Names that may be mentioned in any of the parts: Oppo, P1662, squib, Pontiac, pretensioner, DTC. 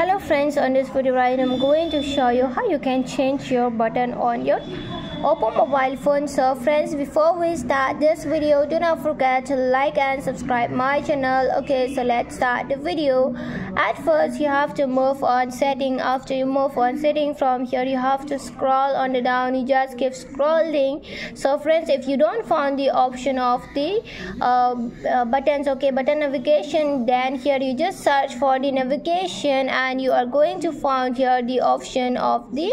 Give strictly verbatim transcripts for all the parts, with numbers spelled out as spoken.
Hello friends, on this video I am going to show you how you can change your button on your Oppo mobile phone. So friends, before we start this video, do not forget to like and subscribe my channel. Okay, so let's start the video. At first you have to move on setting. After you move on setting, from here you have to scroll on the down. You just keep scrolling. So friends, if you don't find the option of the uh, uh, buttons, okay, button navigation, then here you just search for the navigation and you are going to find here the option of the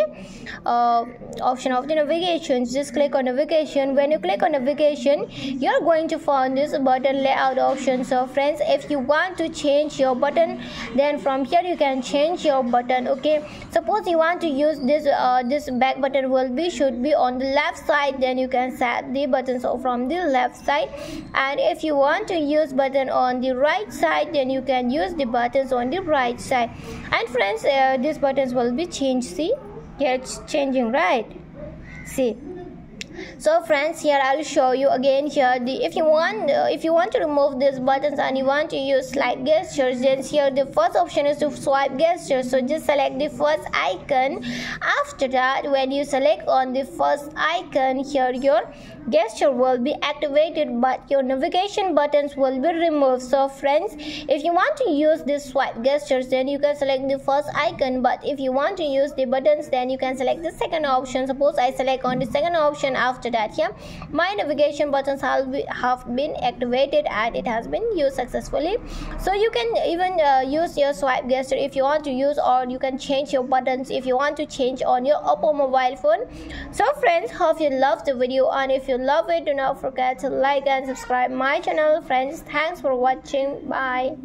uh, option of the navigation. Just click on navigation. When you click on navigation, you're going to find this button layout option. So friends, if you want to change your button, then from here you can change your button. Okay, suppose you want to use this uh, this back button will be should be on the left side, then you can set the button so from the left side. And if you want to use button on the right side, then you can use the buttons on the right side. And friends, uh, these buttons will be changed. See, yeah, it's changing, right? See, so friends, here I'll show you again. Here the if you want uh, if you want to remove these buttons and you want to use slide gestures, then here the first option is to swipe gestures. So just select the first icon. After that, when you select on the first icon, here your gesture will be activated but your navigation buttons will be removed. So friends, if you want to use this swipe gestures, then you can select the first icon, but if you want to use the buttons, then you can select the second option. Suppose I select on the second option. After that, here yeah, my navigation buttons have, be, have been activated and it has been used successfully. So you can even uh, use your swipe gesture if you want to use, or you can change your buttons if you want to change on your Oppo mobile phone. So friends, hope you loved the video, and if you love it, do not forget to like and subscribe my channel. Friends, thanks for watching. Bye.